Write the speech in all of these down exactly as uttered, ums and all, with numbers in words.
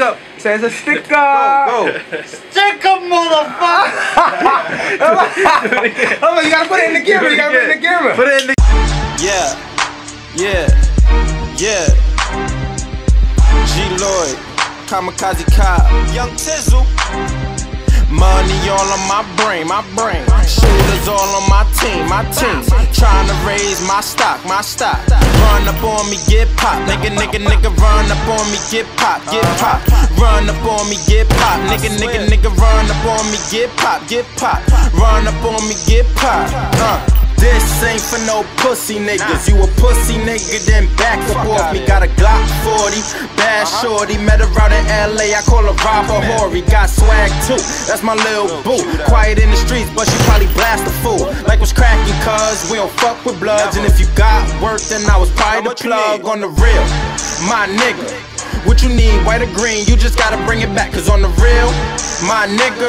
Up. Says a sticker. Go, go. Sticker, motherfucker. Oh, you gotta put it in the camera. You gotta put it in the camera. Put it in the. Yeah, yeah, yeah. G Lloyd, Kamikaze Ka Young Tizzle. Money all on my brain, my brain. Shooters all on my team, my team. Trying to raise my stock, my stock. Run up on me, get popped. Nigga, nigga, nigga, run up on me, get popped, get popped. Run up on me, get popped. Nigga, nigga, nigga, run up on me, get popped, get popped. Run up on me, get popped. Uh. This ain't for no pussy niggas. You a pussy nigga, then back up off me. Got a Glock forty, bad shorty. Met her out in L A, I call her Robert Horry. Got swag too, that's my lil' boo. Quiet in the streets, but she probably blast a fool. Like what's cracking, cuz we don't fuck with bloods. And if you got work, then I was probably the plug on the real. My nigga, what you need, white or green, you just gotta bring it back. Cause on the real, my nigga,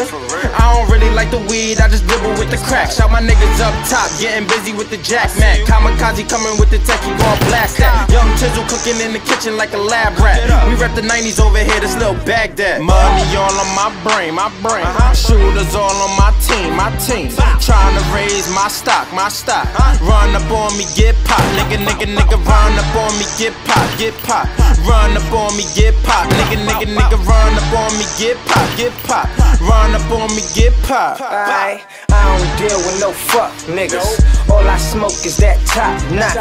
I don't really like the weed, I just dribble with the crack. Shout my niggas up top, getting busy with the jack mat. Kamikaze coming with the tech, he gon' blast that. Young Tizzle cooking in the kitchen like a lab rat. We rep the nineties over here, this little Baghdad. Money all on my brain, my brain. Shooters all on my team, my team. Trying to raise my stock, my stock. Run up on me, get popped. Nigga, nigga, nigga, run up on me, get popped, get popped. Run up on me, get popped. Nigga, nigga, nigga, run up on me, get popped, get popped. Run up on me, get popped. I, I don't deal with no fuck niggas. All I smoke is that top notch.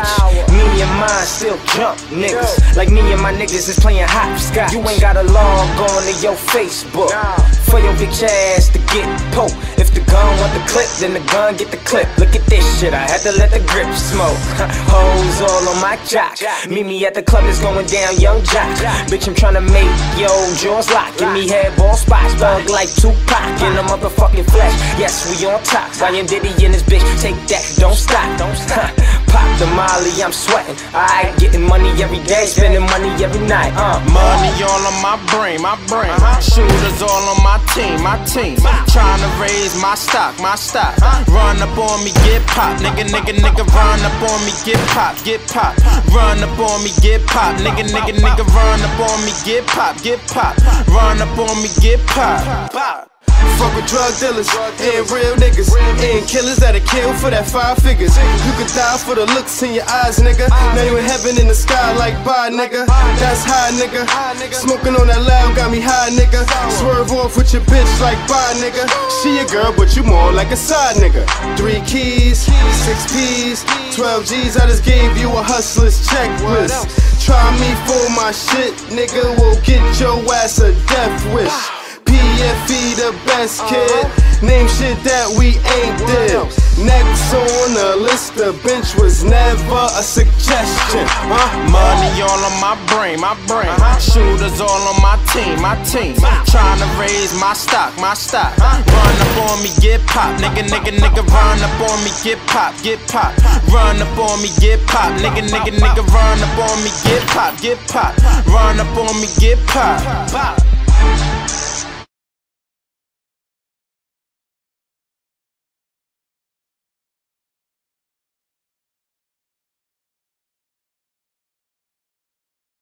Me and mine still jump niggas. Like me and my niggas is playing hopscotch. You ain't gotta log on to your Facebook for your bitch ass to get poked. If the gun want the clip, then the gun get the clip. Look at this shit, I had to let the grip smoke. Hoes all on my jock. Meet me at the club, it's going down, young jock. Bitch, I'm tryna make yo jaws lock. Give me head ball spots, thug like Tupac in the motherfucking flesh. Yes, we on top. I am Diddy in this bitch. Take that, don't stop. Don't stop. Pop the molly, I'm sweating. I getting money every day, spending money every night. Uh, money all on my brain, my brain. Shooters all on my team, my team. Trying to raise my stock, my stock. Run up on me, get popped. Nigga, nigga, nigga, run up on me, get popped, get popped. Run up on me, get popped. Nigga, nigga, nigga, run up on me, get popped, get popped. Run up on me, get popped. Bye. Fuck with drug dealers, drug dealers and real niggas, real and killers that'll kill for that five figures. You could die for the looks in your eyes, nigga. Now you in heaven in the sky like bye, nigga. That's high, nigga. Smoking on that loud got me high, nigga. Swerve off with your bitch like bye, nigga. She a girl, but you more like a side, nigga. Three keys, six P's, twelve G's. I just gave you a hustler's checklist. Try me for my shit, nigga. We'll get your ass a death wish. P F E the best kid, name shit that we ain't did. Next on the list, the bench was never a suggestion. Huh? Money all on my brain, my brain. Shooters all on my team, my team. Trying to raise my stock, my stock. Run up on me, get popped. Nigga, nigga, nigga, run up on me, get popped, get popped. Run up on me, get popped. Nigga, nigga, nigga, run up on me, get popped, get popped. Run up on me, get popped.